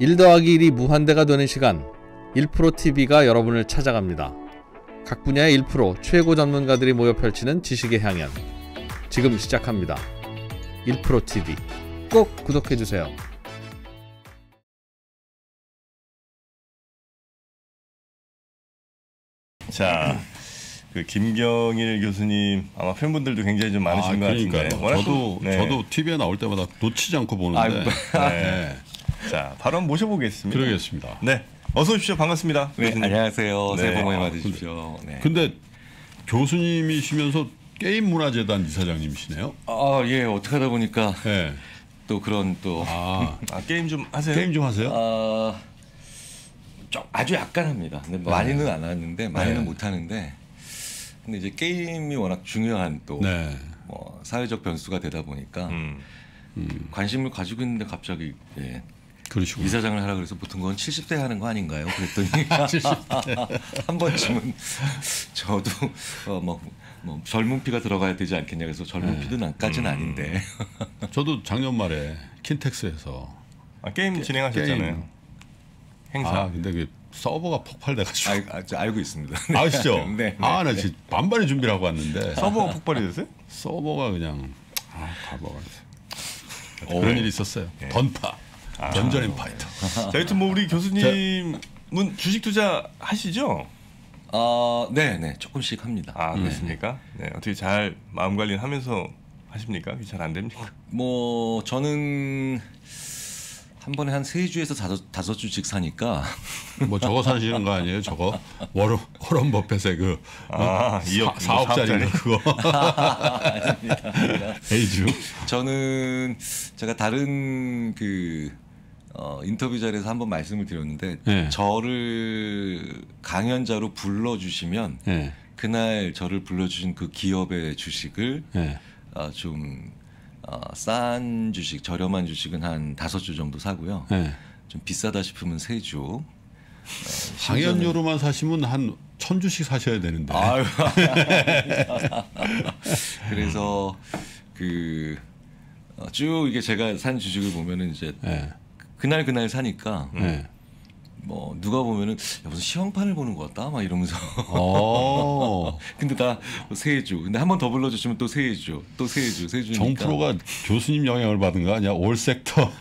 1 더하기 1이 무한대가 되는 시간, 1프로 TV가 여러분을 찾아갑니다. 각 분야의 1프로 최고 전문가들이 모여 펼치는 지식의 향연, 지금 시작합니다. 1프로 TV 꼭 구독해주세요. 자, 그 김경일 교수님 아마 팬분들도 굉장히 좀 많으신 것 같은데, 저도 TV에 나올 때마다 놓치지 않고 보는데. 자, 바로 한번 모셔보겠습니다. 그러겠습니다. 네, 어서 오십시오. 반갑습니다. 네, 교수님. 안녕하세요. 새해 복 많이 받으십시오. 네. 근데 교수님이시면서 게임문화재단 이사장님이시네요. 아, 예, 어떻게 하다 보니까 네. 또 그런 또 게임 좀 하세요. 게임 좀 하세요? 아, 좀 아주 약간 합니다. 근데 네. 많이는 안 하는데, 많이는 네. 못 하는데, 근데 이제 게임이 워낙 중요한 또 네. 뭐 사회적 변수가 되다 보니까 관심을 가지고 있는데 갑자기. 예. 그러시구나. 이사장을 하라 그래서 보통 건 70대 하는 거 아닌가요? 그랬더니 한 번쯤은 저도 뭐 젊은 피가 들어가야 되지 않겠냐 그래서 젊은 피도 난까지는 아닌데. 저도 작년 말에 킨텍스에서 게임 진행하셨잖아요. 게임. 행사. 아, 근데 그 서버가 폭발돼가지고. 알고 있습니다. 네. 아시죠? 네. 아, 나 지금 반반의 준비를 하고 왔는데. 서버가 폭발이 됐어요? 서버가 그냥 가버렸어요. 그런 일이 있었어요. 네. 던파. 던전 앤 파이터. 자, 여튼 뭐 우리 교수님은 주식 투자 하시죠? 네, 조금씩 합니다. 아, 그렇습니까? 네, 어떻게 잘 마음 관리하면서 하십니까? 잘 안 됩니까? 뭐 저는 한 번에 한 3주에서 5주씩 사니까. 뭐 저거 사시는 거 아니에요? 저거 워런 버핏의 그 4억짜리 그거. 아닙니다. 에이주. 저는 제가 다른 그 인터뷰 자리에서 한번 말씀을 드렸는데 네. 저를 강연자로 불러주시면 네. 그날 저를 불러주신 그 기업의 주식을 네. 싼 주식, 저렴한 주식은 한 5주 정도 사고요. 네. 좀 비싸다 싶으면 3주. 강연료로만 사시면 한 1000주씩 사셔야 되는데. 아유. 그래서 그 쭉 이게 제가 산 주식을 보면은 이제 네. 그날 사니까 네. 뭐 누가 보면은 무슨 시황판을 보는 것 같다 막 이러면서. 근데 다 3주. 근데 한 번 더 불러주시면 또 3주, 또 3주, 3주니까. 정프로가 교수님 영향을 받은 거 아니야? 올 섹터.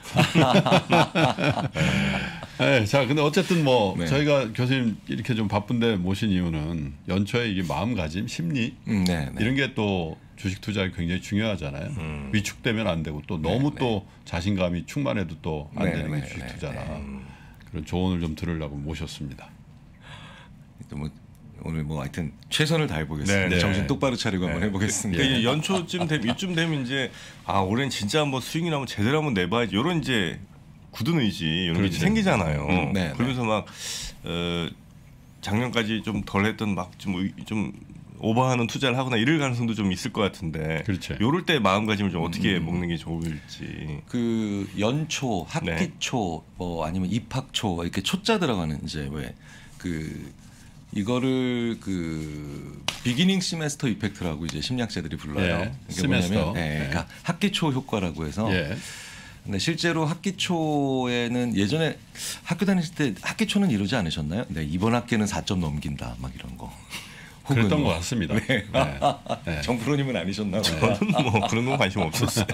네, 자, 근데 어쨌든 뭐 네. 저희가 교수님 이렇게 좀 바쁜데 모신 이유는 연초에 이게 마음가짐, 심리 이런 게 또 주식 투자에 굉장히 중요하잖아요. 위축되면 안 되고 또 너무 또 자신감이 충만해도 또 안 되는 게 주식 투자라. 그런 조언을 좀 들으려고 모셨습니다. 또 뭐 오늘 뭐 하여튼 최선을 다해 보겠습니다. 네. 정신 똑바로 차리고 한번 해보겠습니다. 네. 연초쯤 되면 이쯤 되면 이제 올해는 진짜 한번 수익이나 한번 제대로 한번 내봐야지 이런 이제 굳은 의지 이런 게 생기잖아요. 그러면서 막 작년까지 좀 덜했던 막 좀 오버하는 투자를 하거나 이럴 가능성도 좀 있을 것 같은데 그렇죠. 요럴 때 마음가짐을 좀 어떻게 먹는 게 좋을지. 그 연초, 학기초, 뭐 아니면 입학초 이렇게 초자 들어가는 이제 왜 그 이거를 그 비기닝 시메스터 이펙트라고 이제 심리학자들이 불러요. 이게 뭐냐면 그러니까 학기초 효과라고 해서. 근데 실제로 학기초에는 예전에 학교 다니실 때 학기초는 이러지 않으셨나요? 네, 이번 학기는 4점 넘긴다 막 이런 거. 그랬던 것 같습니다. 정 프로님은 아니셨나 봐요. 저는 뭐 그런 건 관심 없었어요.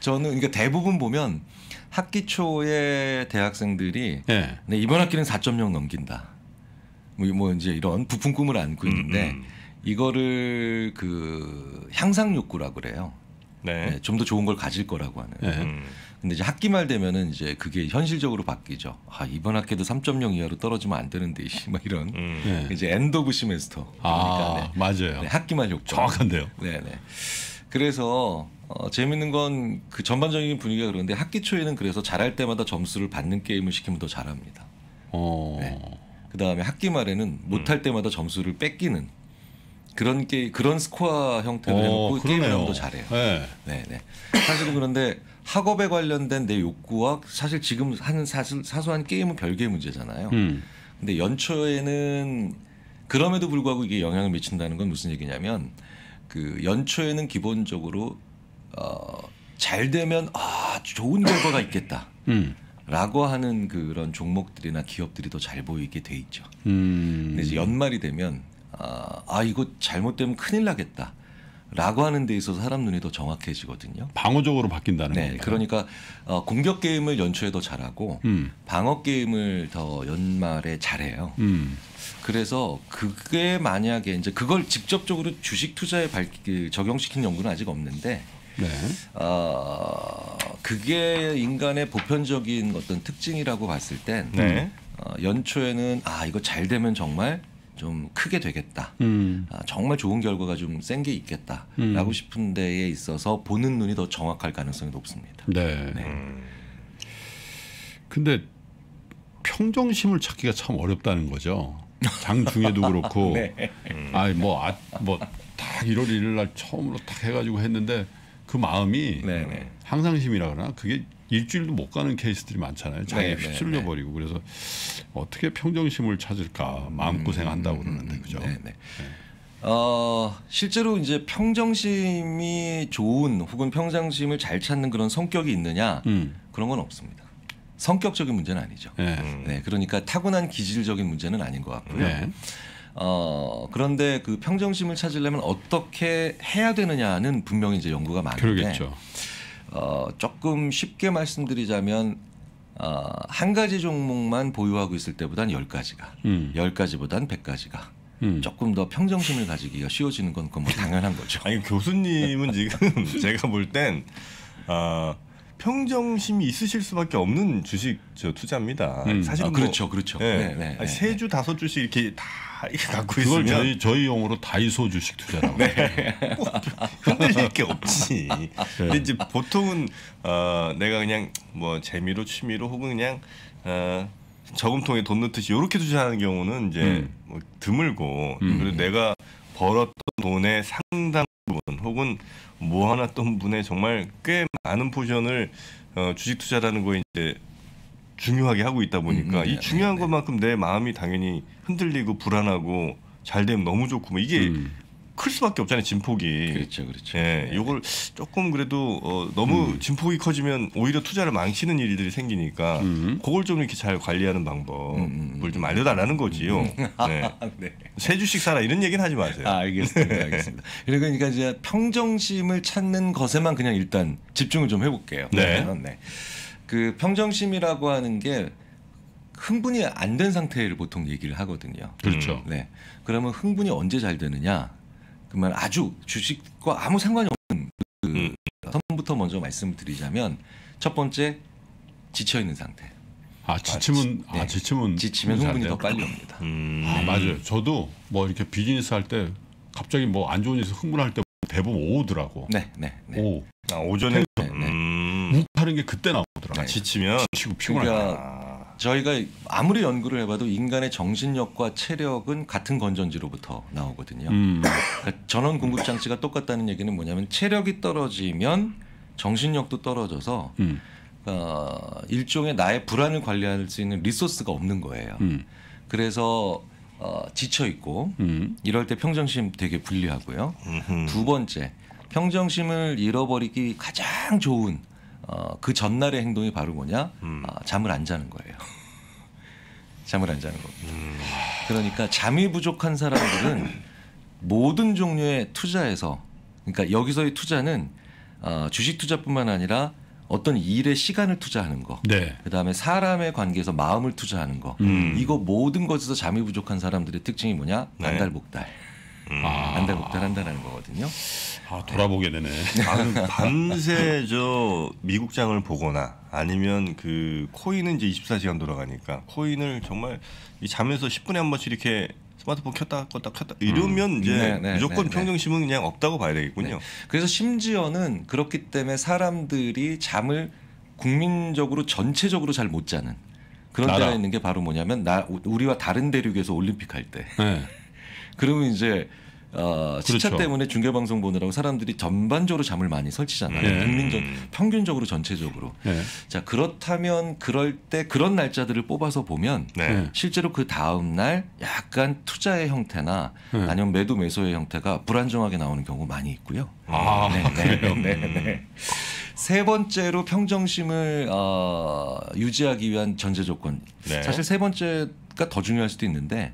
저는 그러니까 대부분 보면 학기 초에 대학생들이 네, 이번 학기는 4.0 넘긴다. 뭐 이제 이런 부푼 꿈을 안고 있는데 이거를 그 향상 욕구라고 그래요. 좀 더 좋은 걸 가질 거라고 하는. 근데 이제 학기 말 되면은 이제 그게 현실적으로 바뀌죠. 아, 이번 학기도 3.0 이하로 떨어지면 안 되는데 막 이런. 이제 엔드 오브 시메스터. 그러니까 맞아요. 학기 말 효과. 정확한데요. 그래서 재밌는 건 그 전반적인 분위기가 그런데 학기 초에는 그래서 잘할 때마다 점수를 받는 게임을 시키면 더 잘합니다. 그 다음에 학기 말에는 못할 때마다 점수를 뺏기는. 그런 게 그런 스코어 형태로 해놓고 게임을 하면 더 잘해요. 사실은 그런데 학업에 관련된 내 욕구와 사실 지금 하는 사소한 게임은 별개의 문제잖아요. 근데 연초에는 그럼에도 불구하고 이게 영향을 미친다는 건 무슨 얘기냐면 그 연초에는 기본적으로 잘 되면 좋은 결과가 있겠다. 라고 하는 그런 종목들이나 기업들이 더 잘 보이게 돼 있죠. 근데 이제 연말이 되면 아 이거 잘못되면 큰일 나겠다 라고 하는 데 있어서 사람 눈이 더 정확해지거든요. 방어적으로 바뀐다는 거예요. 네, 그러니까 공격 게임을 연초에 더 잘하고 방어 게임을 더 연말에 잘해요. 그래서 그게 만약에 이제 그걸 직접적으로 주식 투자에 적용시킨 연구는 아직 없는데 네. 그게 인간의 보편적인 어떤 특징이라고 봤을 땐 네. 연초에는 아 이거 잘 되면 정말 좀 크게 되겠다. 아, 정말 좋은 결과가 좀 센 게 있겠다라고 싶은 데에 있어서 보는 눈이 더 정확할 가능성이 높습니다. 네. 근데 평정심을 찾기가 참 어렵다는 거죠. 장중에도 그렇고, 네. 뭐 딱 1월 1일 날 처음으로 딱 해가지고 했는데 그 마음이 네네. 항상심이라 그러나 그게 일주일도 못 가는 케이스들이 많잖아요. 장에 휩쓸려 버리고. 그래서 어떻게 평정심을 찾을까 마음고생한다고 그러는데 그죠? 네. 실제로 이제 평정심이 좋은 혹은 평정심을 잘 찾는 그런 성격이 있느냐 그런 건 없습니다. 성격적인 문제는 아니죠. 네. 네, 그러니까 타고난 기질적인 문제는 아닌 것 같고요. 네. 그런데 그 평정심을 찾으려면 어떻게 해야 되느냐는 분명히 이제 연구가 많은데 그러겠죠. 조금 쉽게 말씀드리자면 한 가지 종목만 보유하고 있을 때보단 10가지가 10가지보단 100가지가 조금 더 평정심을 가지기가 쉬워지는 건 뭐 당연한 거죠. 아니 교수님은 지금 제가 볼 땐 평정심이 있으실 수밖에 없는 주식 투자입니다. 사실 그렇죠. 네. 3주, 5주씩 이렇게 다 갖고 있으면 저희 용어로 다이소 주식 투자라고. 네. 흔들릴 게 없지. 네. 근데 이제 보통은 내가 그냥 뭐 재미로 취미로 혹은 그냥 저금통에 돈 넣듯이 이렇게 투자하는 경우는 이제 뭐 드물고 그리고 내가 벌었던 돈의 상당 부분 혹은 모아놨던 분의 정말 꽤 많은 포션을 주식 투자라는 거에 이제 중요하게 하고 있다 보니까 이 중요한 것만큼 내 마음이 당연히 흔들리고 불안하고 잘 되면 너무 좋고 뭐 이게 클 수밖에 없잖아요. 진폭이. 그렇죠. 예, 이걸 조금 그래도 너무 진폭이 커지면 오히려 투자를 망치는 일들이 생기니까 그걸 좀 이렇게 잘 관리하는 방법을 좀 알려달라는 거지요. 네. 네. 세 주씩 사라 이런 얘기는 하지 마세요. 아, 알겠습니다. 그러니까 이제 평정심을 찾는 것에만 그냥 일단 집중을 좀 해볼게요. 네. 네. 그 평정심이라고 하는 게 흥분이 안 된 상태를 보통 얘기를 하거든요. 그렇죠. 네. 그러면 흥분이 언제 잘 되느냐? 그러면 아주 주식과 아무 상관이 없는 그 선부터 먼저 말씀드리자면 첫 번째 지쳐있는 상태. 지치면 흥분이 더 빨리 옵니다. 맞아요. 저도 뭐 이렇게 비즈니스 할 때 갑자기 뭐 안 좋은 일에서 흥분할 때 대부분 오더라고. 오. 오전에 욱하는 게 그때 나오더라고요. 지치면 지치고 피곤하다. 그러니까 저희가 아무리 연구를 해봐도 인간의 정신력과 체력은 같은 건전지로부터 나오거든요. 그러니까 전원 공급 장치가 똑같다는 얘기는 뭐냐면 체력이 떨어지면 정신력도 떨어져서 일종의 나의 불안을 관리할 수 있는 리소스가 없는 거예요. 그래서 지쳐 있고 이럴 때 평정심 되게 불리하고요. 두 번째, 평정심을 잃어버리기 가장 좋은 그 전날의 행동이 바로 뭐냐? 잠을 안 자는 거예요. 잠을 안 자는 겁니다. 그러니까 잠이 부족한 사람들은 모든 종류의 투자에서, 그러니까 여기서의 투자는 주식 투자뿐만 아니라 어떤 일에 시간을 투자하는 거, 네. 그다음에 사람의 관계에서 마음을 투자하는 거, 이거 모든 것에서 잠이 부족한 사람들의 특징이 뭐냐? 안달복달. 안달복달 한다는 거거든요. 돌아보게 되네. 밤새 저 미국장을 보거나 아니면 그 코인은 이제 24시간 돌아가니까 코인을 정말 이 잠에서 10분에 한 번씩 이렇게 스마트폰 켰다 껐다 켰다 이러면 이제 무조건 평정심은 그냥 없다고 봐야 되겠군요. 네. 그래서 심지어는 그렇기 때문에 사람들이 잠을 국민적으로 전체적으로 잘 못 자는 그런 데가 있는 게 바로 뭐냐면 우리와 다른 대륙에서 올림픽 할 때. 네. 그러면 이제 시차 때문에 중계방송 보느라고 사람들이 전반적으로 잠을 많이 설치잖아요. 평균적으로 전체적으로. 자, 그렇다면 그럴 때 그런 날짜들을 뽑아서 보면 실제로 그 다음 날 약간 투자의 형태나 아니면 매도 매수의 형태가 불안정하게 나오는 경우 많이 있고요. 세 번째로 평정심을 유지하기 위한 전제 조건. 네. 사실 세 번째가 더 중요할 수도 있는데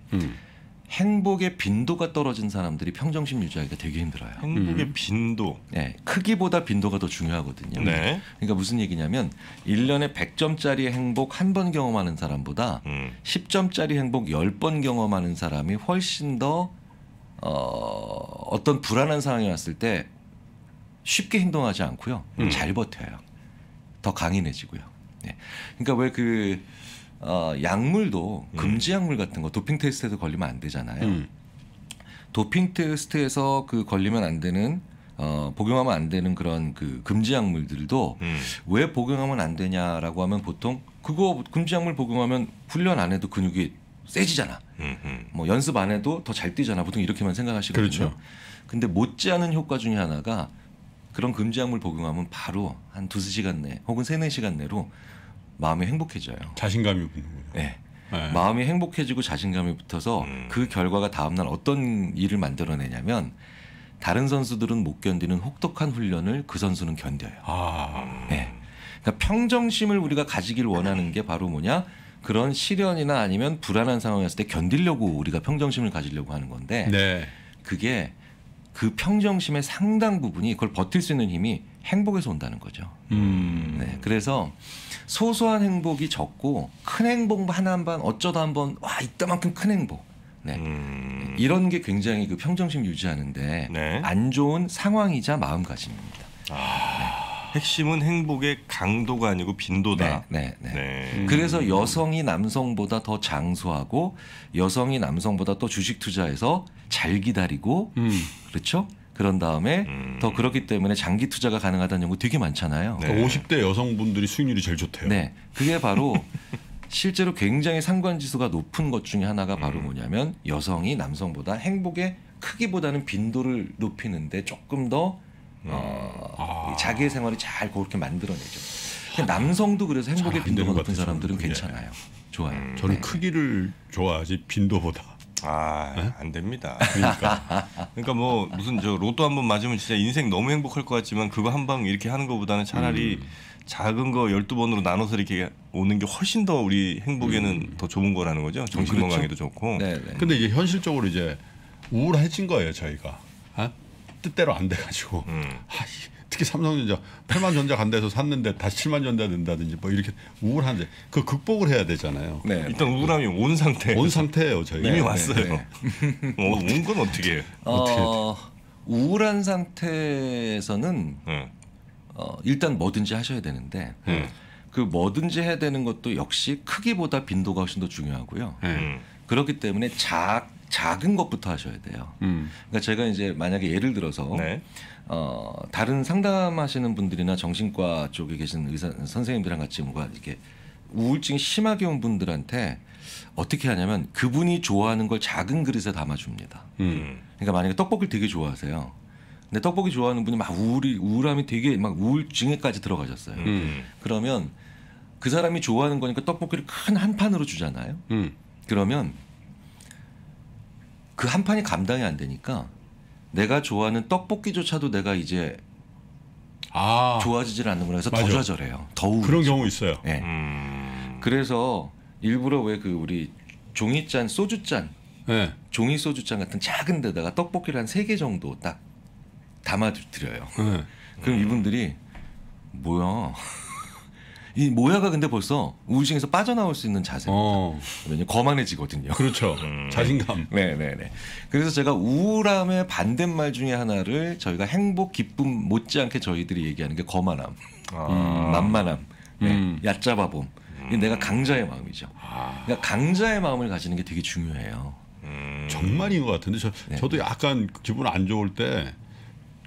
행복의 빈도가 떨어진 사람들이 평정심 유지하기가 되게 힘들어요. 행복의 빈도. 네, 크기보다 빈도가 더 중요하거든요. 네. 그러니까 무슨 얘기냐면 1년에 100점짜리 행복 한 번 경험하는 사람보다 10점짜리 행복 10번 경험하는 사람이 훨씬 더 어떤 불안한 상황이 왔을 때 쉽게 행동하지 않고요. 잘 버텨요. 더 강인해지고요. 네. 그러니까 왜 그 약물도 금지 약물 같은 거 도핑 테스트에서 걸리면 안 되잖아요. 도핑 테스트에서 그 걸리면 안 되는 복용하면 안 되는 그런 그 금지 약물들도 왜 복용하면 안 되냐라고 하면 보통 그거 금지 약물 복용하면 훈련 안 해도 근육이 세지잖아. 뭐 연습 안 해도 더 잘 뛰잖아. 보통 이렇게만 생각하시거든요. 그렇죠. 근데 못지않은 효과 중에 하나가 그런 금지 약물 복용하면 바로 한 2~4시간 내 혹은 3~4시간 내로 마음이 행복해져요. 자신감이 붙는군요. 네. 네. 마음이 행복해지고 자신감이 붙어서 그 결과가 다음날 어떤 일을 만들어내냐면 다른 선수들은 못 견디는 혹독한 훈련을 그 선수는 견뎌요. 아. 네. 그러니까 평정심을 우리가 가지길 원하는 게 바로 뭐냐? 그런 시련이나 아니면 불안한 상황이었을 때 견디려고 우리가 평정심을 가지려고 하는 건데 네. 그게 그 평정심의 상당 부분이 그걸 버틸 수 있는 힘이 행복에서 온다는 거죠. 네, 그래서 소소한 행복이 적고 큰 행복 하나만 어쩌다 한번 와 이따만큼 큰 행복. 네, 이런 게 굉장히 그 평정심 유지하는데 네. 안 좋은 상황이자 마음가짐입니다. 아, 네. 핵심은 행복의 강도가 아니고 빈도다. 네, 네, 네. 네. 그래서 여성이 남성보다 더 장수하고 여성이 남성보다 더 주식 투자해서 잘 기다리고 그렇죠? 그런 다음에 더 그렇기 때문에 장기 투자가 가능하다는 연구 되게 많잖아요. 네. 50대 여성분들이 수익률이 제일 좋대요. 네, 그게 바로 실제로 굉장히 상관지수가 높은 것 중에 하나가 바로 뭐냐면 여성이 남성보다 행복의 크기보다는 빈도를 높이는데 조금 더 자기의 생활이 잘 그렇게 만들어내죠. 남성도 그래서 행복의 빈도가 높은 사람들은 괜찮아요. 좋아요. 저는 네. 크기를 좋아하지 빈도보다. 아, 네? 안 됩니다. 그러니까 뭐 무슨 저 로또 한번 맞으면 진짜 인생 너무 행복할 것 같지만 그거 한 방 이렇게 하는 것보다는 차라리 작은 거 12번으로 나눠서 이렇게 오는 게 훨씬 더 우리 행복에는 더 좋은 거라는 거죠. 정신 건강에도 그렇죠. 좋고. 네네. 근데 이제 현실적으로 이제 우울해진 거예요, 저희가. 아? 뜻대로 안 돼 가지고. 특히 삼성전자 8만 전자 간 데서 샀는데 다시 7만 전자 된다든지 뭐 이렇게 우울한데 그 극복을 해야 되잖아요. 네, 일단 우울함이 온 상태. 온 상태예요, 저희. 네, 이미 왔어요. 네. 온 건 어떻게 해요? 우울한 상태에서는 네. 일단 뭐든지 하셔야 되는데 그 뭐든지 해야 되는 것도 역시 크기보다 빈도가 훨씬 더 중요하고요. 그렇기 때문에 작은 것부터 하셔야 돼요. 그러니까 제가 이제 만약에 예를 들어서 네. 다른 상담하시는 분들이나 정신과 쪽에 계신 의사 선생님들이랑 같이 뭔가 이렇게 우울증이 심하게 온 분들한테 어떻게 하냐면 그분이 좋아하는 걸 작은 그릇에 담아줍니다. 그러니까 만약에 떡볶이를 되게 좋아하세요. 근데 떡볶이 좋아하는 분이 막 우울함이 되게 막 우울증에까지 들어가셨어요. 그러면 그 사람이 좋아하는 거니까 떡볶이를 큰 한 판으로 주잖아요. 그러면 그 한 판이 감당이 안 되니까 내가 좋아하는 떡볶이조차도 내가 이제 좋아지질 않는구나 해서 더 좌절해요. 더 우울해요. 그런 경우 있어요. 네. 그래서 일부러 왜 그 우리 종이잔, 소주잔, 네. 종이 소주잔 같은 작은 데다가 떡볶이를 한 3개 정도 딱 담아드려요. 네. 그럼 이분들이 뭐야. 이 모야가 근데 벌써 우울증에서 빠져나올 수 있는 자세입니다. 왜냐면 거만해지거든요. 그렇죠. 자신감. 네네네. 그래서 제가 우울함의 반대말 중에 하나를 저희가 행복, 기쁨 못지않게 저희들이 얘기하는 게 거만함, 만만함, 네, 얕잡아봄. 내가 강자의 마음이죠. 그러니까 강자의 마음을 가지는 게 되게 중요해요. 정말인 것 같은데 저도 약간 기분 안 좋을 때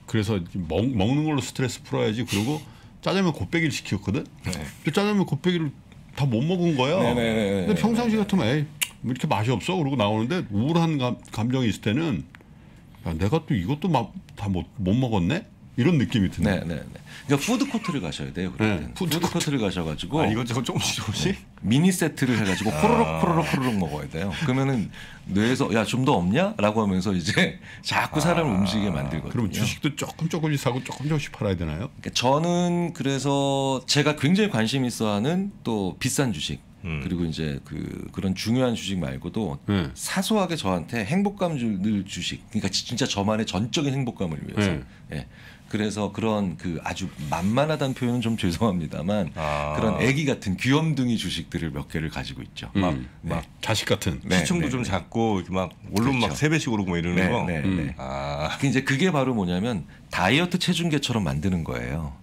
그래서 먹는 걸로 스트레스 풀어야지 그러고 짜장면 곱빼기를 시켰거든. 네. 짜장면 곱빼기를 다 못 먹은 거야. 네네네. 근데 평상시 같으면 에이, 이렇게 맛이 없어 그러고 나오는데 우울한 감정이 있을 때는 야, 내가 또 이것도 다 못 먹었네 이런 느낌이 드네요. 네. 그러니까 푸드코트를 가셔야 돼요. 그럴 네. 푸드코트를 가셔가지고. 아, 이것저것 조금씩 조금씩? 네. 미니 세트를 해가지고 호로록 먹어야 돼요. 그러면은 뇌에서 야, 좀 더 없냐? 라고 하면서 이제 자꾸 사람을 움직이게 만들거든요. 그럼 주식도 조금씩 사고 조금씩 팔아야 되나요? 그러니까 저는 그래서 제가 굉장히 관심 있어 하는 또 비싼 주식. 그리고 이제 그런 중요한 주식 말고도 사소하게 저한테 행복감을 늘 주식. 그러니까 진짜 저만의 전적인 행복감을 위해서. 예. 그래서 그런 아주 만만하다는 표현은 좀 죄송합니다만 그런 애기 같은 귀염둥이 주식들을 몇 개를 가지고 있죠. 막 자식 같은. 시총도 좀 작고 막 원룸 그렇죠. 막 3배씩 오르고 이러는 거. 이제 그게 바로 뭐냐면 다이어트 체중계처럼 만드는 거예요.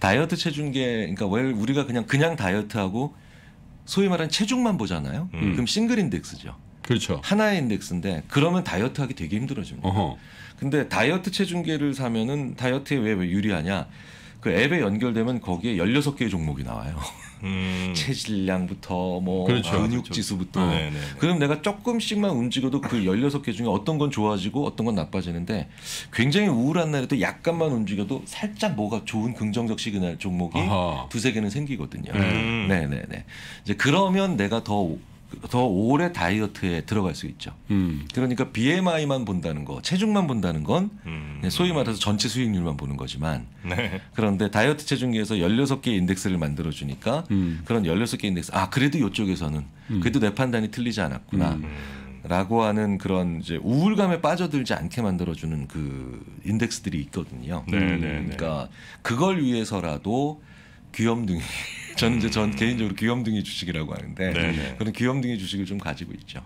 다이어트 체중계 그러니까 우리가 그냥 다이어트하고 소위 말하는 체중만 보잖아요. 그럼 싱글 인덱스죠. 그렇죠. 하나의 인덱스인데 그러면 다이어트하기 되게 힘들어집니다. 근데 다이어트 체중계를 사면은 다이어트에 왜 유리하냐? 그 앱에 연결되면 거기에 16개의 종목이 나와요. 체질량부터 뭐 근육지수부터. 그렇죠. 그럼 내가 조금씩만 움직여도 그 16개 중에 어떤 건 좋아지고 어떤 건 나빠지는데 굉장히 우울한 날에도 약간만 움직여도 살짝 뭐가 좋은 긍정적 시그널 종목이 두세 개는 생기거든요. 이제 그러면 내가 더 오래 다이어트에 들어갈 수 있죠. 그러니까 BMI만 본다는 거, 체중만 본다는 건 소위 말해서 전체 수익률만 보는 거지만 그런데 다이어트 체중계에서 16개의 인덱스를 만들어주니까 그런 16개 인덱스, 아 그래도 이쪽에서는 그래도 내 판단이 틀리지 않았구나 라고 하는 그런 이제 우울감에 빠져들지 않게 만들어주는 그 인덱스들이 있거든요. 그러니까 그걸 위해서라도 귀염둥이. 저는 이제 전 개인적으로 귀염둥이 주식이라고 하는데 그런 귀염둥이 주식을 좀 가지고 있죠.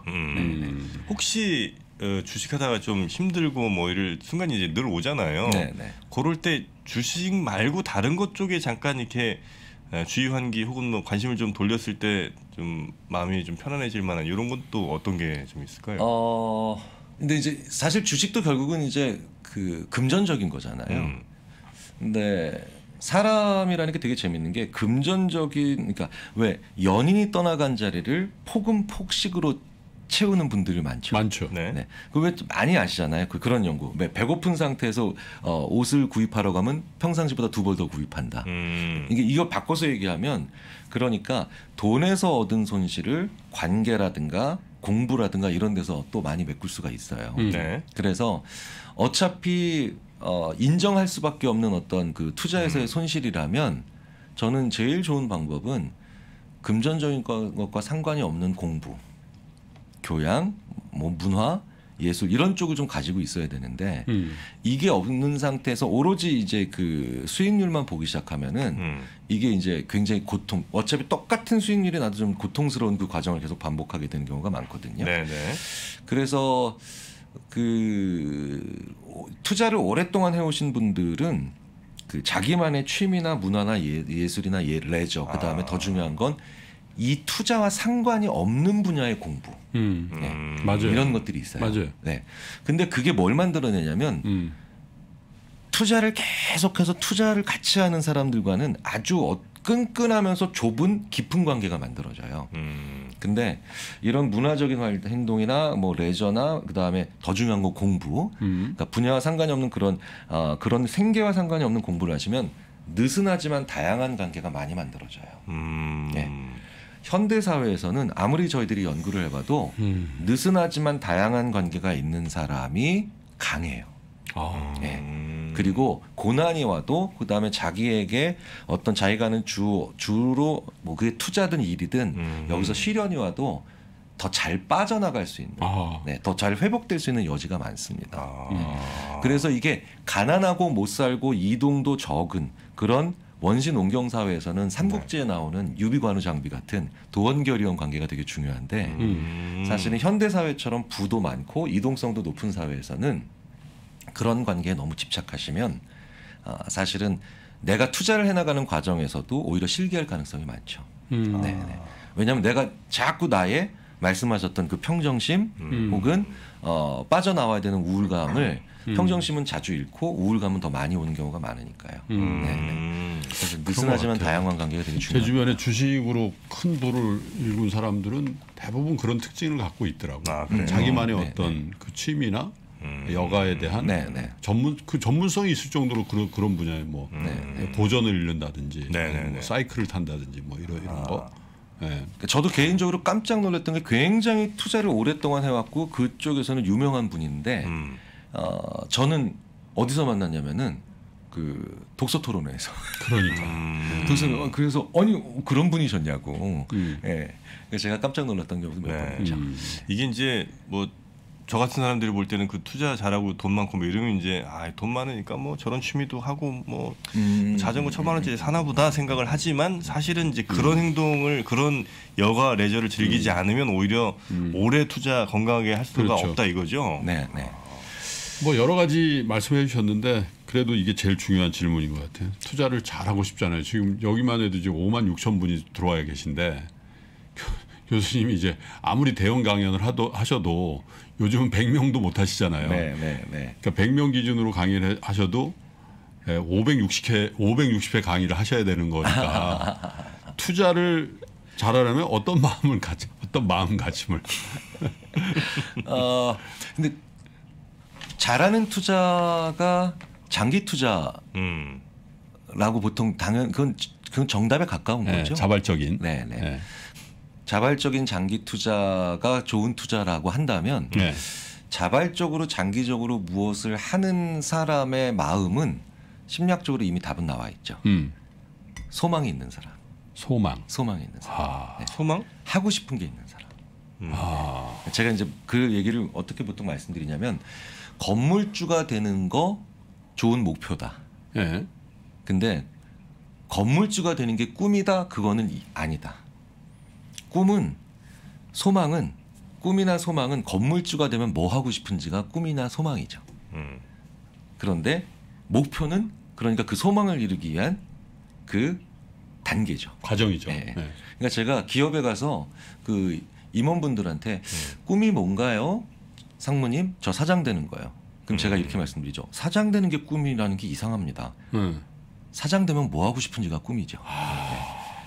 혹시 주식하다가 좀 힘들고 뭐 이럴 순간이 이제 늘 오잖아요. 그럴 때 주식 말고 다른 것 쪽에 잠깐 이렇게 주의 환기 혹은 뭐 관심을 좀 돌렸을 때 좀 마음이 좀 편안해질 만한 이런 건 또 어떤 게 좀 있을까요? 근데 이제 사실 주식도 결국은 이제 금전적인 거잖아요. 근데 사람이라는 게 되게 재밌는 게 그러니까 왜 연인이 떠나간 자리를 포금폭식으로 채우는 분들이 많죠. 그거 많이 아시잖아요. 그런 연구. 배고픈 상태에서 옷을 구입하러 가면 평상시보다 2벌 더 구입한다. 이걸 바꿔서 얘기하면 그러니까 돈에서 얻은 손실을 관계라든가 공부라든가 이런 데서 또 많이 메꿀 수가 있어요. 그래서 어차피 인정할 수밖에 없는 어떤 투자에서의 손실이라면 저는 제일 좋은 방법은 금전적인 것과 상관이 없는 공부, 교양, 뭐 문화, 예술 이런 쪽을 좀 가지고 있어야 되는데 이게 없는 상태에서 오로지 이제 수익률만 보기 시작하면은 이게 이제 굉장히 어차피 똑같은 수익률이 나도 좀 고통스러운 과정을 계속 반복하게 되는 경우가 많거든요. 그래서 투자를 오랫동안 해오신 분들은 자기만의 취미나 문화나 예술이나 레저 그다음에 더 중요한 건 이 투자와 상관이 없는 분야의 공부 맞아요. 이런 것들이 있어요. 근데 그게 뭘 만들어내냐면 투자를 계속해서 투자를 같이 하는 사람들과는 아주 끈끈하면서 좁은 깊은 관계가 만들어져요. 근데 이런 문화적인 행동이나 뭐 레저나 그다음에 더 중요한 건 공부. 그러니까 분야와 상관이 없는 그런 생계와 상관이 없는 공부를 하시면 느슨하지만 다양한 관계가 많이 만들어져요. 현대 사회에서는 아무리 저희들이 연구를 해봐도 느슨하지만 다양한 관계가 있는 사람이 강해요. 그리고 고난이 와도 그다음에 자기에게 어떤 자기가 하는 주로 뭐 그게 투자든 일이든 여기서 시련이 와도 더 잘 빠져나갈 수 있는 더 잘 회복될 수 있는 여지가 많습니다. 그래서 이게 가난하고 못 살고 이동도 적은 그런 원신 옹경 사회에서는 삼국지에 나오는 유비관우 장비 같은 도원결의원 관계가 되게 중요한데 사실은 현대 사회처럼 부도 많고 이동성도 높은 사회에서는 그런 관계에 너무 집착하시면 사실은 내가 투자를 해나가는 과정에서도 오히려 실기할 가능성이 많죠. 왜냐하면 내가 자꾸 나의 말씀하셨던 평정심 혹은 빠져나와야 되는 우울감을 평정심은 자주 잃고 우울감은 더 많이 오는 경우가 많으니까요. 그래서 느슨하지만 다양한 관계가 되게 중요해요. 제 주변에 주식으로 큰 도를 일군 사람들은 대부분 그런 특징을 갖고 있더라고요. 자기만의 어떤 취미나 여가에 대한 전문성이 있을 정도로 그런 분야에 뭐 보전을 읽는다든지 뭐 사이클을 탄다든지 뭐 이런 거. 네. 저도 개인적으로 깜짝 놀랐던 게 굉장히 투자를 오랫동안 해왔고 그쪽에서는 유명한 분인데 저는 어디서 만났냐면은 그 독서 토론회에서. 그러니까. 그래서 아니 그런 분이셨냐고. 네. 제가 깜짝 놀랐던 경우도 몇 번 있죠. 이게 이제 뭐 저 같은 사람들이 볼 때는 그 투자 잘하고 돈 많고 뭐 이러면 이제 아, 돈 많으니까 뭐 저런 취미도 하고 뭐 자전거 1,000만 원짜리 사나보다 생각을 하지만 사실은 이제 그런 행동을 그런 여가 레저를 즐기지 않으면 오히려 오래 투자 건강하게 할 수가 없다 이거죠. 네. 뭐 여러 가지 말씀해 주셨는데 그래도 이게 제일 중요한 질문인 것 같아요. 투자를 잘하고 싶잖아요. 지금 여기만 해도 지금 56,000분이 들어와 계신데 교수님이 이제 아무리 대형 강연을 하셔도 요즘은 100명도 못 하시잖아요. 그러니까 100명 기준으로 강의를 하셔도 560회 강의를 하셔야 되는 거니까 투자를 잘하려면 어떤 마음가짐을. 근데 잘하는 투자가 장기 투자라고 보통 당연 그건 정답에 가까운 거죠. 자발적인. 네. 자발적인 장기 투자가 좋은 투자라고 한다면 자발적으로 장기적으로 무엇을 하는 사람의 마음은 심리학적으로 이미 답은 나와 있죠. 소망이 있는 사람. 소망이 있는 사람. 소망? 하고 싶은 게 있는 사람. 제가 이제 그 얘기를 어떻게 보통 말씀드리냐면 건물주가 되는 거 좋은 목표다. 근데 건물주가 되는 게 꿈이다. 그거는 아니다. 꿈이나 소망은 건물주가 되면 뭐 하고 싶은지가 꿈이나 소망이죠. 그런데 목표는 그러니까 그 소망을 이루기 위한 그 단계죠. 과정이죠. 그러니까 제가 기업에 가서 그 임원분들한테 꿈이 뭔가요? 상무님, 저 사장 되는 거예요. 그럼 제가 이렇게 말씀드리죠. 사장 되는 게 꿈이라는 게 이상합니다. 사장 되면 뭐 하고 싶은지가 꿈이죠.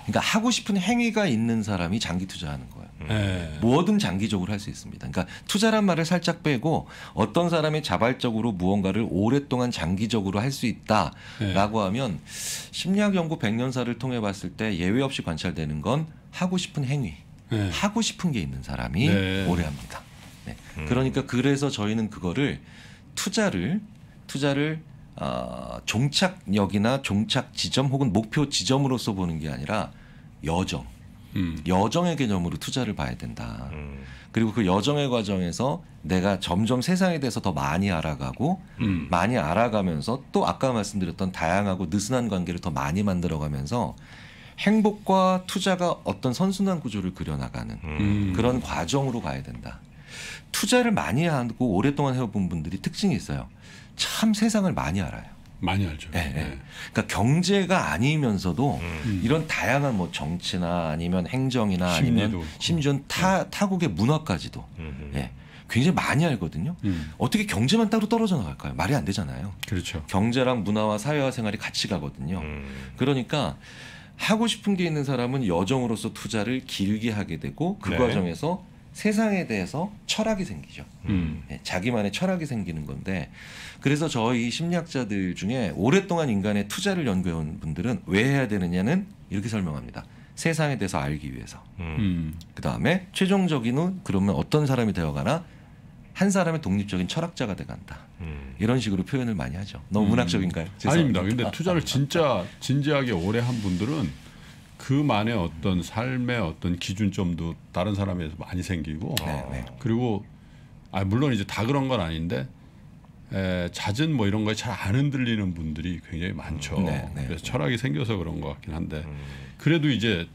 그러니까 하고 싶은 행위가 있는 사람이 장기 투자하는 거예요. 뭐든 장기적으로 할 수 있습니다. 그러니까 투자란 말을 살짝 빼고 어떤 사람이 자발적으로 무언가를 오랫동안 장기적으로 할 수 있다라고 하면 심리학 연구 100년사를 통해 봤을 때 예외 없이 관찰되는 건 하고 싶은 행위, 하고 싶은 게 있는 사람이 오래 합니다. 그러니까 그래서 저희는 그거를 투자를 종착역이나 종착 지점 혹은 목표 지점으로서 보는 게 아니라 여정의 개념으로 투자를 봐야 된다. 그리고 그 여정의 과정에서 내가 점점 세상에 대해서 더 많이 알아가고 많이 알아가면서 또 아까 말씀드렸던 다양하고 느슨한 관계를 더 많이 만들어가면서 행복과 투자가 어떤 선순환 구조를 그려나가는 그런 과정으로 가야 된다. 투자를 많이 하고 오랫동안 해본 분들이 특징이 있어요. 참 세상을 많이 알아요. 많이 알죠. 그러니까 경제가 아니면서도 이런 다양한 뭐 정치나 아니면 행정이나 아니면 심지어는 타국의 문화까지도 굉장히 많이 알거든요. 어떻게 경제만 따로 떨어져 나갈까요? 말이 안 되잖아요. 그렇죠. 경제랑 문화와 사회와 생활이 같이 가거든요. 그러니까 하고 싶은 게 있는 사람은 여정으로서 투자를 길게 하게 되고 그 과정에서 세상에 대해서 철학이 생기죠. 자기만의 철학이 생기는 건데 그래서 저희 심리학자들 중에 오랫동안 인간의 투자를 연구해온 분들은 왜 해야 되느냐는 이렇게 설명합니다. 세상에 대해서 알기 위해서. 그다음에 최종적인 후 그러면 어떤 사람이 되어가나 한 사람의 독립적인 철학자가 돼간다. 이런 식으로 표현을 많이 하죠. 너무 문학적인가요? 아닙니다. 근데 투자를 진짜 진지하게 오래 한 분들은 그만의 어떤 삶의 어떤 기준점도 다른 사람에서 많이 생기고 그리고 물론 이제 다 그런 건 아닌데 잦은 뭐 이런 거에 잘 안 흔들리는 분들이 굉장히 많죠. 그래서 철학이 생겨서 그런 것 같긴 한데 그래도 이제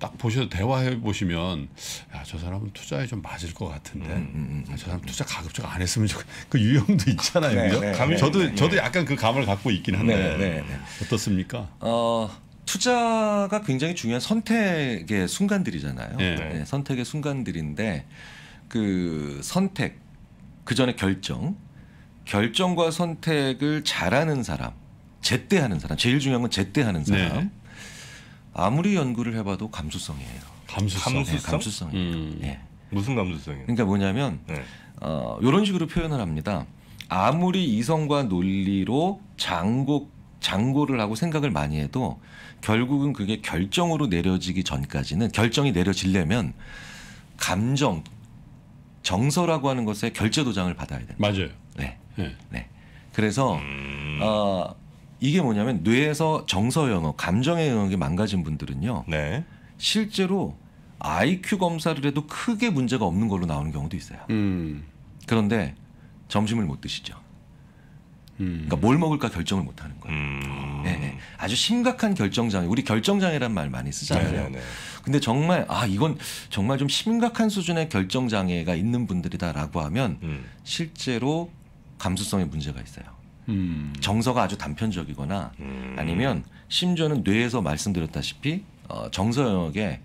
딱 보셔서 대화해 보시면 야, 저 사람은 투자에 좀 맞을 것 같은데 저 사람 투자 가급적 안 했으면 좋겠다. 그 유형도 있잖아요. 저도 약간 그 감을 갖고 있긴 한데 어떻습니까? 투자가 굉장히 중요한 선택의 순간들이잖아요. 선택의 순간들인데 그 선택, 그 전에 결정과 선택을 잘하는 사람, 제때하는 사람, 제일 중요한 건 제때하는 사람. 아무리 연구를 해봐도 감수성이에요. 감수성이에요. 무슨 감수성이에요? 그러니까 뭐냐면 네. 이런 식으로 표현을 합니다. 아무리 이성과 논리로 장고를 하고 생각을 많이 해도 결국은 그게 결정으로 내려지기 전까지는, 결정이 내려지려면 감정, 정서라고 하는 것에 결제 도장을 받아야 된다. 맞아요. 네. 네. 네. 그래서 이게 뭐냐면 뇌에서 정서 영역, 감정의 영역이 망가진 분들은요. 네. 실제로 IQ 검사를 해도 크게 문제가 없는 걸로 나오는 경우도 있어요. 그런데 점심을 못 드시죠. 그러니까 뭘 먹을까 결정을 못 하는 거예요. 네, 네. 아주 심각한 결정장애. 우리 결정장애란 말 많이 쓰잖아요. 네, 네. 근데 정말 이건 정말 좀 심각한 수준의 결정장애가 있는 분들이다라고 하면 실제로 감수성에 문제가 있어요. 정서가 아주 단편적이거나 아니면 심지어는 뇌에서 말씀드렸다시피 정서 영역에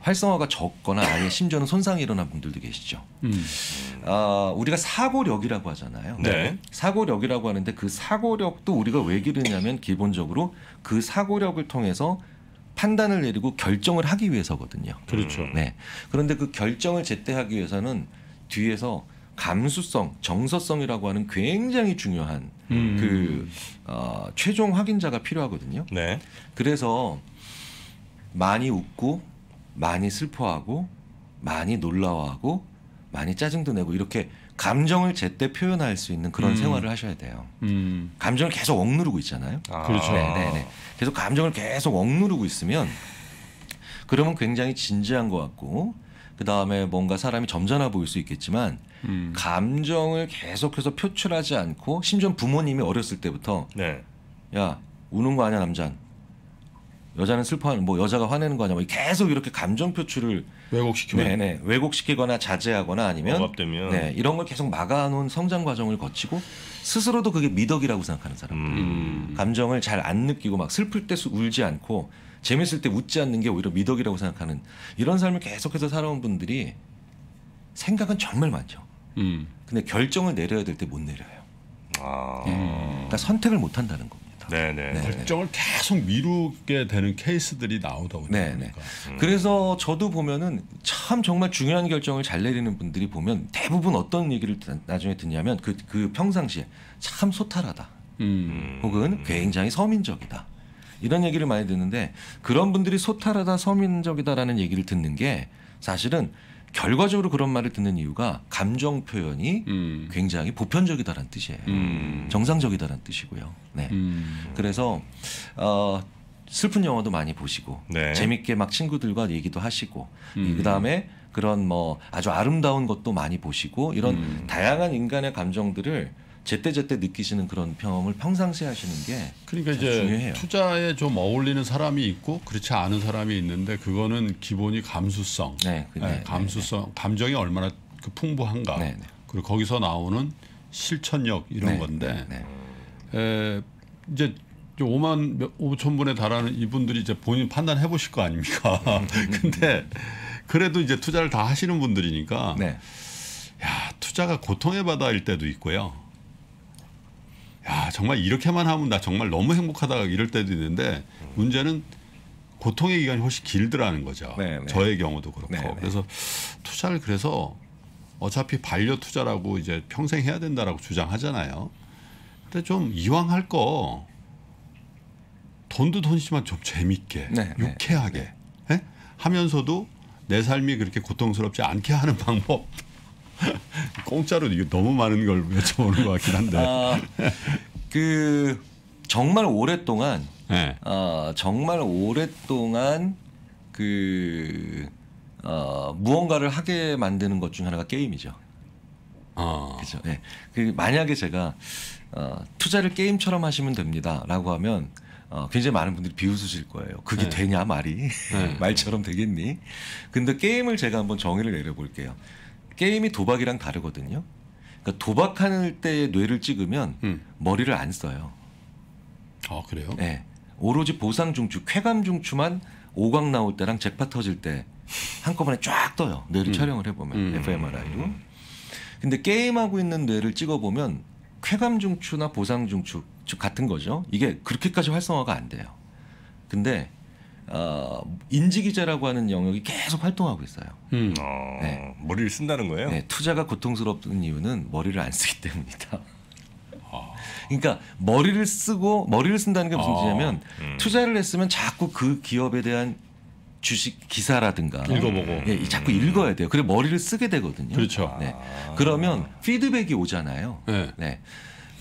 활성화가 적거나 아예 심지어는 손상이 일어난 분들도 계시죠. 우리가 사고력이라고 하잖아요. 네. 사고력이라고 하는데 그 사고력도 우리가 왜 기르냐면 기본적으로 그 사고력을 통해서 판단을 내리고 결정을 하기 위해서거든요. 그렇죠. 네. 그런데 그 결정을 제때 하기 위해서는 뒤에서 감수성, 정서성이라고 하는 굉장히 중요한 최종 확인자가 필요하거든요. 네. 그래서 많이 웃고 많이 슬퍼하고 많이 놀라워하고 많이 짜증도 내고 이렇게 감정을 제때 표현할 수 있는 그런 생활을 하셔야 돼요. 감정을 계속 억누르고 있잖아요. 그렇죠. 네네네. 계속 감정을 계속 억누르고 있으면 그러면 굉장히 진지한 것 같고 그다음에 뭔가 사람이 점잖아 보일 수 있겠지만 감정을 계속해서 표출하지 않고 심지어 부모님이 어렸을 때부터 네. 야 우는 거 아니야 남잔. 여자는 슬퍼하는, 뭐 여자가 화내는 거 아니야. 계속 이렇게 감정 표출을 왜곡시키면, 네네, 왜곡시키거나 자제하거나 아니면 억압되면, 네, 이런 걸 계속 막아놓은 성장 과정을 거치고 스스로도 그게 미덕이라고 생각하는 사람들, 감정을 잘 안 느끼고 막 슬플 때 울지 않고 재밌을 때 웃지 않는 게 오히려 미덕이라고 생각하는 이런 삶을 계속해서 살아온 분들이 생각은 정말 많죠. 근데 결정을 내려야 될 때 못 내려요. 네. 그러니까 선택을 못 한다는 거. 네네. 네네. 결정을 계속 미루게 되는 케이스들이 나오다 보니까. 그래서 저도 보면은 참 정말 중요한 결정을 잘 내리는 분들이 보면 대부분 어떤 얘기를 나중에 듣냐면 그 평상시에 참 소탈하다. 혹은 굉장히 서민적이다. 이런 얘기를 많이 듣는데 그런 분들이 소탈하다, 서민적이다라는 얘기를 듣는 게 사실은 결과적으로 그런 말을 듣는 이유가 감정 표현이 굉장히 보편적이다라는 뜻이에요. 정상적이다라는 뜻이고요. 네. 그래서 슬픈 영화도 많이 보시고 네. 재밌게 막 친구들과 얘기도 하시고 그다음에 그런 뭐 아주 아름다운 것도 많이 보시고 이런 다양한 인간의 감정들을 제때제때 느끼시는 그런 경험을 평상시에 하시는 게 그러니까 이제 중요해요. 투자에 좀 어울리는 사람이 있고 그렇지 않은 사람이 있는데 그거는 기본이 감수성, 네, 네, 감수성, 네, 네. 감정이 얼마나 그 풍부한가, 네, 네. 그리고 거기서 나오는 실천력 이런 네, 건데 네, 네. 이제 5만 5천 분에 달하는 이분들이 이제 본인 판단해 보실 거 아닙니까? 근데 그래도 이제 투자를 다 하시는 분들이니까, 네. 야 투자가 고통의 바다일 때도 있고요. 야 정말 이렇게만 하면 나 정말 너무 행복하다 이럴 때도 있는데 문제는 고통의 기간이 훨씬 길더라는 거죠. 네네. 저의 경우도 그렇고 네네. 그래서 투자를 그래서 어차피 반려 투자라고 이제 평생 해야 된다라고 주장하잖아요. 근데 좀 이왕 할 거 돈도 돈이지만 좀 재밌게 네네. 유쾌하게 네? 하면서도 내 삶이 그렇게 고통스럽지 않게 하는 방법. 공짜로 이게 너무 많은 걸 여쭤보는 것 같긴 한데. 정말 오랫동안, 네. 무언가를 하게 만드는 것 중 하나가 게임이죠. 그죠. 네. 만약에 제가 투자를 게임처럼 하시면 됩니다라고 하면. 굉장히 많은 분들이 비웃으실 거예요. 그게 네. 되냐 말이 네. 말처럼 되겠니? 근데 게임을 제가 한번 정의를 내려볼게요. 게임이 도박이랑 다르거든요. 그러니까 도박하는 때의 뇌를 찍으면 머리를 안 써요. 아 그래요? 네. 오로지 보상 중추, 쾌감 중추만 오각 나올 때랑 잭팟 터질 때 한꺼번에 쫙 떠요. 뇌를 촬영을 해보면 fMRI로. 근데 게임하고 있는 뇌를 찍어보면 쾌감 중추나 보상 중추 같은 거죠. 이게 그렇게까지 활성화가 안 돼요. 근데 인지기자라고 하는 영역이 계속 활동하고 있어요. 네. 머리를 쓴다는 거예요? 네, 투자가 고통스럽던 이유는 머리를 안 쓰기 때문이다. 그러니까 머리를 쓴다는 게 무슨 뜻이냐면 투자를 했으면 자꾸 그 기업에 대한 주식 기사라든가 읽어보고 예, 자꾸 읽어야 돼요. 그래 머리를 쓰게 되거든요. 그렇죠. 네. 그러면 피드백이 오잖아요. 네. 네.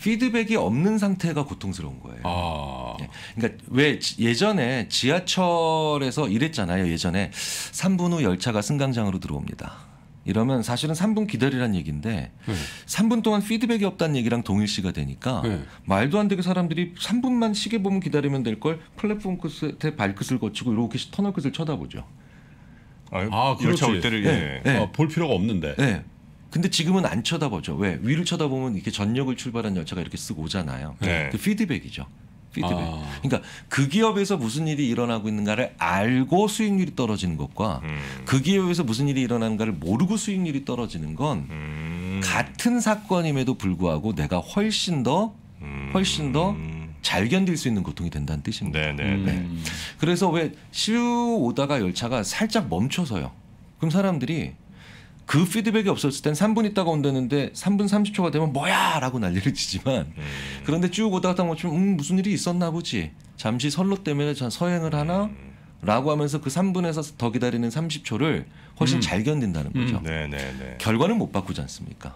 피드백이 없는 상태가 고통스러운 거예요. 네. 그러니까 왜 예전에 지하철에서 이랬잖아요. 예전에 3분 후 열차가 승강장으로 들어옵니다. 이러면 사실은 3분 기다리란 얘기인데 3분 동안 피드백이 없다는 얘기랑 동일시가 되니까 말도 안 되게 사람들이 3분만 시계 보면 기다리면 될 걸 플랫폼 끝에 발끝을 거치고 이렇게 터널 끝을 쳐다보죠. 아 그렇죠. 올 때를 네. 네. 아, 볼 필요가 없는데. 네. 근데 지금은 안 쳐다보죠. 왜? 위를 쳐다보면 이렇게 전역을 출발한 열차가 이렇게 쓰고 오잖아요. 네. 그 피드백이죠. 피드백. 그러니까 그 기업에서 무슨 일이 일어나고 있는가를 알고 수익률이 떨어지는 것과 그 기업에서 무슨 일이 일어나는가를 모르고 수익률이 떨어지는 건 같은 사건임에도 불구하고 내가 훨씬 더 잘 견딜 수 있는 고통이 된다는 뜻입니다. 네. 그래서 왜 슈 오다가 열차가 살짝 멈춰서요. 그럼 사람들이 그 피드백이 없었을 땐 3분 있다가 온다는데 3분 30초가 되면 뭐야 라고 난리를 치지만 그런데 쭉 오다가 딱 멈추면 무슨 일이 있었나 보지. 잠시 선로 때문에 서행을 하나 라고 하면서 그 3분에서 더 기다리는 30초를 훨씬 잘 견딘다는 거죠. 네. 결과는 못 바꾸지 않습니까?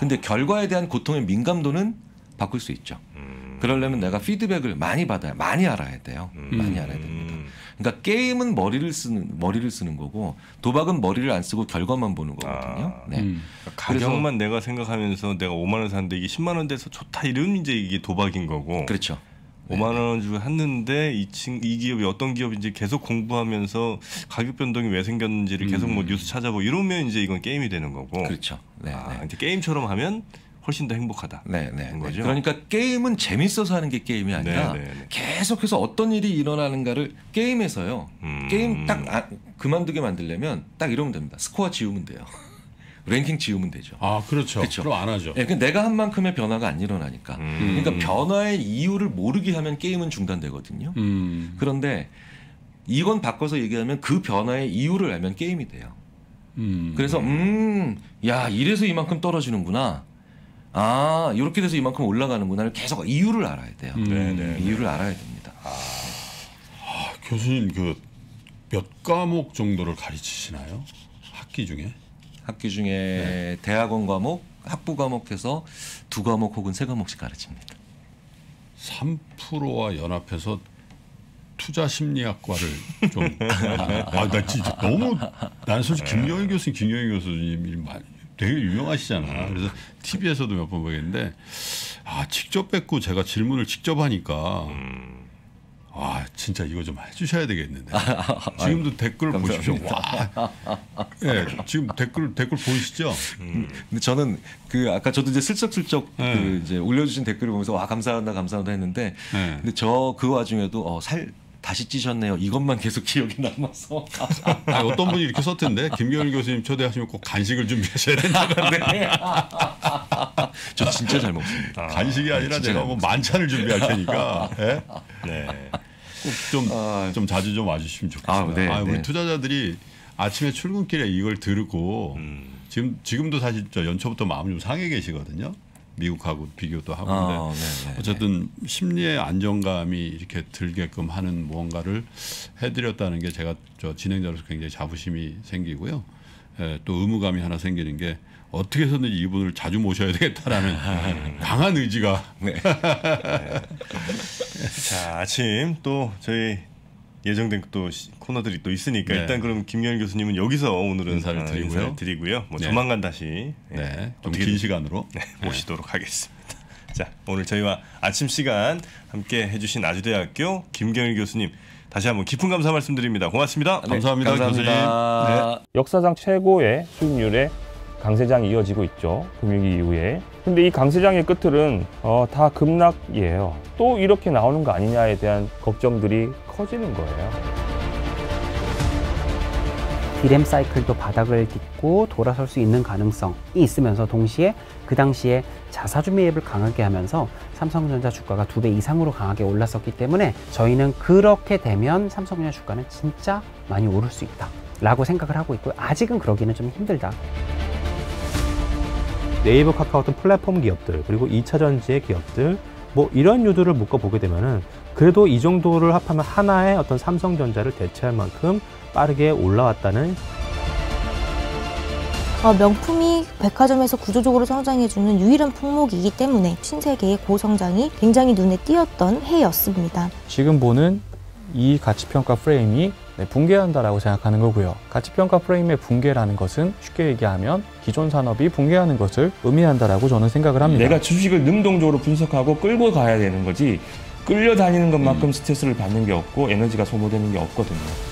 근데 결과에 대한 고통의 민감도는 바꿀 수 있죠. 그러려면 내가 피드백을 많이 받아야 많이 알아야 돼요. 많이 알아야 됩니다. 그러니까 게임은 머리를 쓰는 거고 도박은 머리를 안 쓰고 결과만 보는 거거든요. 네. 그러니까 가격만 내가 생각하면서 내가 5만 원 샀는데 이게 10만 원 돼서 좋다 이러면 이제 이게 도박인 거고. 그렇죠. 5만 원 주고 샀는데 이 기업이 어떤 기업인지 계속 공부하면서 가격 변동이 왜 생겼는지를 계속 뭐 뉴스 찾아보고 이러면 이제 이건 게임이 되는 거고. 그렇죠. 네. 이제 게임처럼 하면 훨씬 더 행복하다. 네. 거죠? 그러니까 게임은 재밌어서 하는 게 게임이 아니라 계속해서 어떤 일이 일어나는가를 게임에서요. 게임 딱 그만두게 만들려면 딱 이러면 됩니다. 스코어 지우면 돼요. 랭킹 지우면 되죠. 아 그렇죠. 그쵸? 그럼 안 하죠. 네, 내가 한 만큼의 변화가 안 일어나니까. 그러니까 변화의 이유를 모르게 하면 게임은 중단되거든요. 그런데 이건 바꿔서 얘기하면 그 변화의 이유를 알면 게임이 돼요. 그래서 야 이래서 이만큼 떨어지는구나. 아 이렇게 돼서 이만큼 올라가는구나를 계속 이유를 알아야 돼요. 이유를 알아야 됩니다. 교수님 몇 과목 정도를 가르치시나요? 학기 중에? 학기 중에 대학원 과목, 학부 과목해서 2과목 혹은 3과목씩 가르칩니다. 3프로와 연합해서 투자 심리학과를 좀. 나 진짜 너무 난 솔직히 김경일 교수님이 많이. 되게 유명하시잖아. 그래서 TV에서도 몇 번 보겠는데 직접 뵙고 제가 질문을 직접 하니까 진짜 이거 좀 해주셔야 되겠는데. 지금도 댓글 보십시오. 네, 지금 댓글 보이시죠? 근데 저는 아까 저도 이제 슬쩍슬쩍 이제 올려주신 댓글을 보면서 감사하다 했는데 근데 저 그 와중에도 다시 찌셨네요. 이것만 계속 기억이 남아서. 어떤 분이 이렇게 썼던데 김경일 교수님 초대하시면 꼭 간식을 준비하셔야 된다고 하는데. 저 진짜 잘 먹습니다. 간식이 아니라 제가 뭐 만찬을 준비할 테니까. 네? 네. 꼭 좀 자주 좀 와주시면 좋겠습니다. 우리 투자자들이 아침에 출근길에 이걸 들고 지금도 사실 저 연초부터 마음이 좀 상해 계시거든요. 미국하고 비교도 하고 어쨌든 심리의 안정감이 이렇게 들게끔 하는 무언가를 해드렸다는 게 제가 저 진행자로서 굉장히 자부심이 생기고요. 또 의무감이 하나 생기는 게 어떻게 해서든지 이분을 자주 모셔야 되겠다라는 강한 의지가. 자, 아침 또 저희 예정된 또 코너들이 또 있으니까 일단 그럼 김경일 교수님은 여기서 오늘은 인사를 드리고요. 뭐 조만간 다시 좀 긴 시간으로 모시도록 하겠습니다. 자, 오늘 저희와 아침 시간 함께 해주신 아주대학교 김경일 교수님 다시 한번 깊은 감사 말씀드립니다. 고맙습니다. 감사합니다. 교수님. 역사상 최고의 수익률의 강세장이 이어지고 있죠. 금융위기 이후에. 근데 이 강세장의 끝은 다 급락이에요. 또 이렇게 나오는 거 아니냐에 대한 걱정들이 커지는 거예요. 디램 사이클도 바닥을 딛고 돌아설 수 있는 가능성이 있으면서 동시에 그 당시에 자사주 매입을 강하게 하면서 삼성전자 주가가 2배 이상으로 강하게 올랐었기 때문에 저희는 그렇게 되면 삼성전자 주가는 진짜 많이 오를 수 있다 라고 생각을 하고 있고요. 아직은 그러기는 좀 힘들다. 네이버, 카카오톡 플랫폼 기업들 그리고 2차전지의 기업들 뭐 이런 유두를 묶어보게 되면은 그래도 이 정도를 합하면 하나의 어떤 삼성전자를 대체할 만큼 빠르게 올라왔다는 명품이 백화점에서 구조적으로 성장해주는 유일한 품목이기 때문에 신세계의 고성장이 굉장히 눈에 띄었던 해였습니다. 지금 보는 이 가치평가 프레임이 붕괴한다라고 생각하는 거고요. 가치평가 프레임의 붕괴라는 것은 쉽게 얘기하면 기존 산업이 붕괴하는 것을 의미한다라고 저는 생각을 합니다. 내가 주식을 능동적으로 분석하고 끌고 가야 되는 거지 끌려다니는 것만큼 스트레스를 받는 게 없고 에너지가 소모되는 게 없거든요.